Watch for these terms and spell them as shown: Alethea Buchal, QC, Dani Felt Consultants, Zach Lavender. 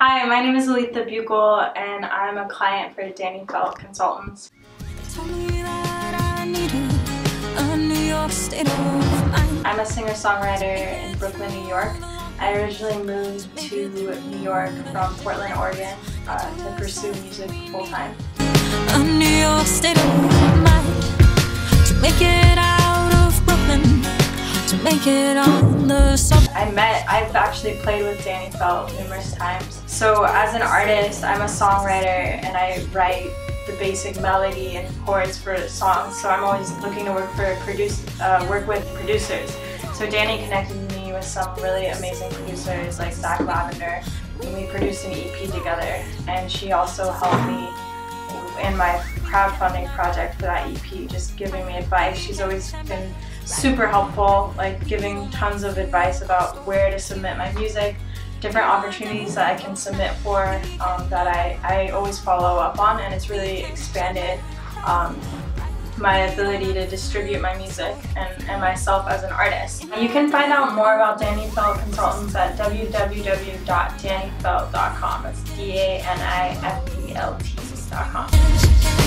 Hi, my name is Alethea Buchal and I'm a client for Dani Felt Consultants. I'm a singer-songwriter in Brooklyn, New York. I originally moved to New York from Portland, Oregon to pursue music full-time. I've actually played with Dani Felt numerous times. So as an artist, I'm a songwriter and I write the basic melody and chords for songs. So I'm always looking to work with producers. So Dani connected me with some really amazing producers like Zach Lavender, and we produced an EP together. And she also helped me in my crowdfunding project for that EP, just giving me advice. She's always been super helpful, like giving tons of advice about where to submit my music, different opportunities that I can submit for that I always follow up on, and it's really expanded my ability to distribute my music and myself as an artist. You can find out more about Dani Felt Consultants at www.danifelt.com. It's DANIFELT.com.